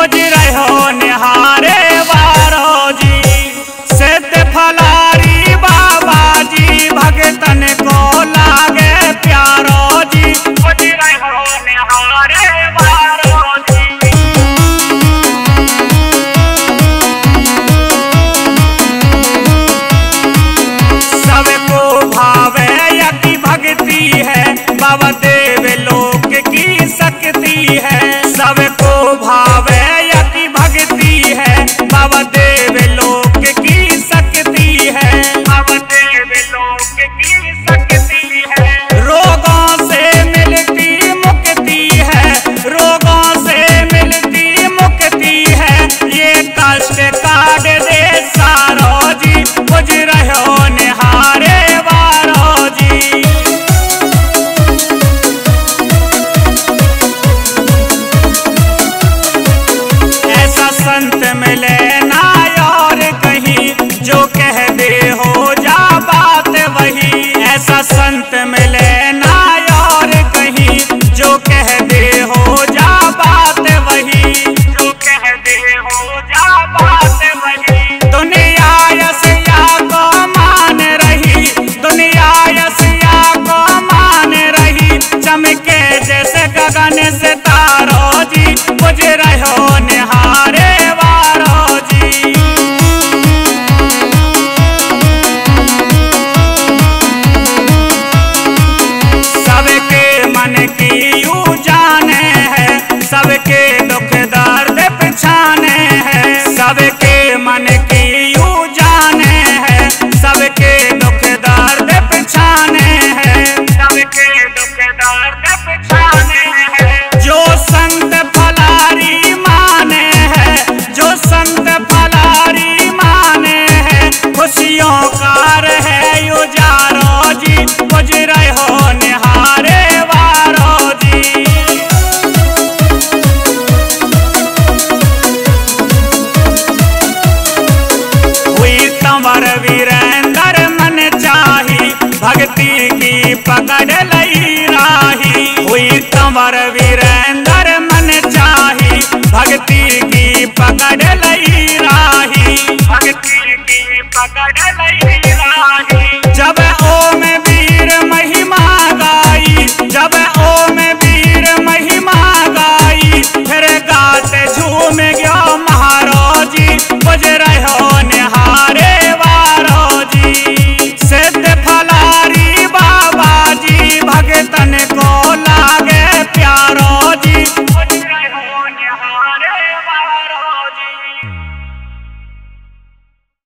खोज रहो निहारे बारो जी से ते फलारी बाबा जी भगतन को लागे प्यारो जी खोज रहो निहारे बारो जी। सबको भावे यदि भक्ति है बाबा देव लोक की शक्ति है। सबको भावे यदि भक्ति है बाबा देव लोक की शक्ति है। बाबा देव लोक की शक्ति है। रोगों से मिलती मुक्ति है। रोगों से मिलती मुक्ति है। ये कष्ट काट दे सारो जी बुझ रहो निहारे वारो जी। संत मिले ना और कहीं जो कह दे हो जा बात वही। ऐसा संत मिले ना और कहीं जो कह दे हो जा बात वही। जो कह दे हो जा बात वही। दुनिया यसिया को मान रही। दुनिया यसिया को मान रही। चमके जैसे गगन से तारो जी बुझ रहो निहारे वारो जी। सबके मन की यू जाने है। सबके दुख दर्द पहचाने है। सबके मन की यू जाने है। सबके दुख दर्द पहचाने है। सबके दुख दर्द पहचाने है। जो संत फलारी माने है। जो संत फलारी माने है। खुशियों का है युजारो जी बुझ रहो निहारे वारो जी। हुई तंवर वीरेंद्र मन चाही भक्ति